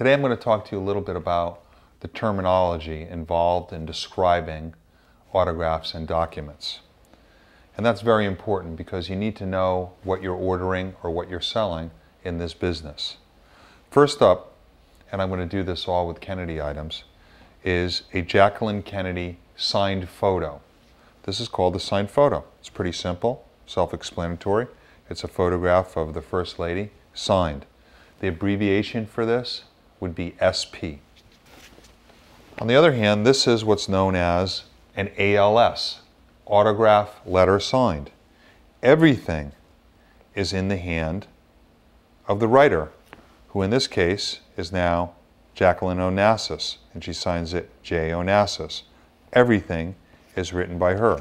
Today I'm going to talk to you a little bit about the terminology involved in describing autographs and documents. And that's very important because you need to know what you're ordering or what you're selling in this business. First up, and I'm going to do this all with Kennedy items, is a Jacqueline Kennedy signed photo. This is called the signed photo. It's pretty simple, self-explanatory. It's a photograph of the First Lady signed. The abbreviation for this would be SP. On the other hand, this is what's known as an ALS, autograph letter signed. Everything is in the hand of the writer, who in this case is now Jacqueline Onassis, and she signs it J. Onassis. Everything is written by her.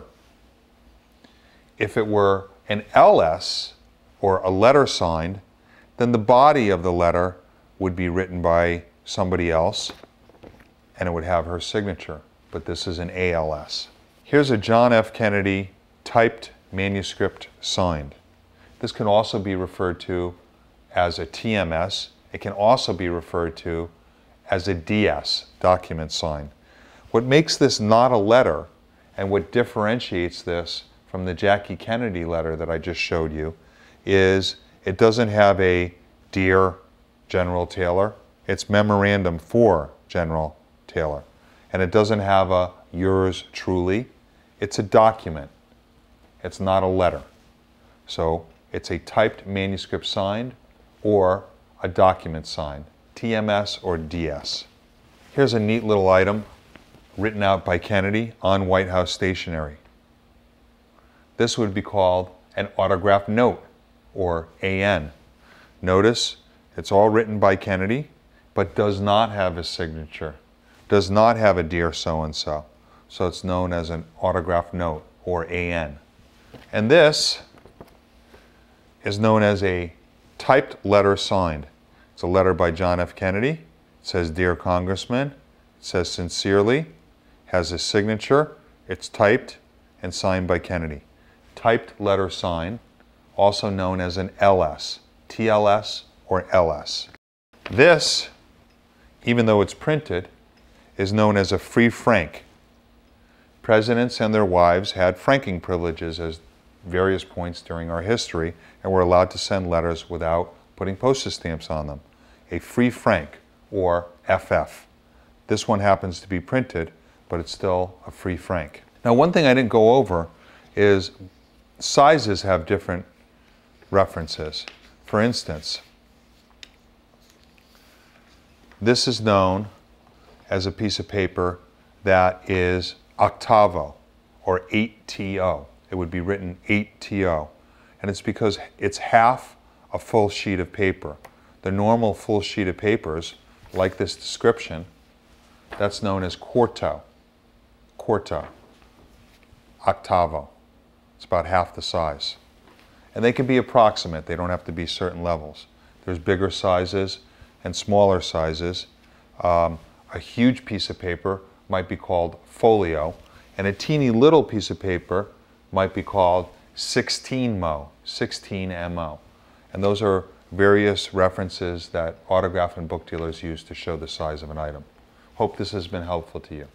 If it were an LS, or a letter signed, then the body of the letter would be written by somebody else, and it would have her signature, but this is an ALS. Here's a John F. Kennedy typed manuscript signed. This can also be referred to as a tms. It can also be referred to as a ds, document sign. What makes this not a letter, and what differentiates this from the Jackie Kennedy letter that I just showed you, is it doesn't have a Dear General Taylor. It's Memorandum for General Taylor. And it doesn't have a Yours Truly. It's a document. It's not a letter. So it's a typed manuscript signed or a document signed, TMS or DS. Here's a neat little item written out by Kennedy on White House stationery. This would be called an autograph note, or AN. Notice it's all written by Kennedy, but does not have a signature, does not have a Dear so-and-so. So it's known as an autograph note, or AN. And this is known as a typed letter signed. It's a letter by John F. Kennedy. It says Dear Congressman. It says Sincerely. Has his signature. It's typed and signed by Kennedy. Typed letter sign, also known as an LS, TLS or LS. This, even though it's printed, is known as a free frank. Presidents and their wives had franking privileges at various points during our history and were allowed to send letters without putting postage stamps on them. A free frank, or FF. This one happens to be printed, but it's still a free frank. Now, one thing I didn't go over is sizes have different references. For instance, this is known as a piece of paper that is octavo, or 8to. It would be written 8to, and it's because it's half a full sheet of paper. The normal full sheet of papers, like this description, that's known as quarto, octavo. It's about half the size. And they can be approximate. They don't have to be certain levels. There's bigger sizes and smaller sizes. A huge piece of paper might be called folio, and a teeny little piece of paper might be called 16mo, 16mo. And those are various references that autograph and book dealers use to show the size of an item. Hope this has been helpful to you.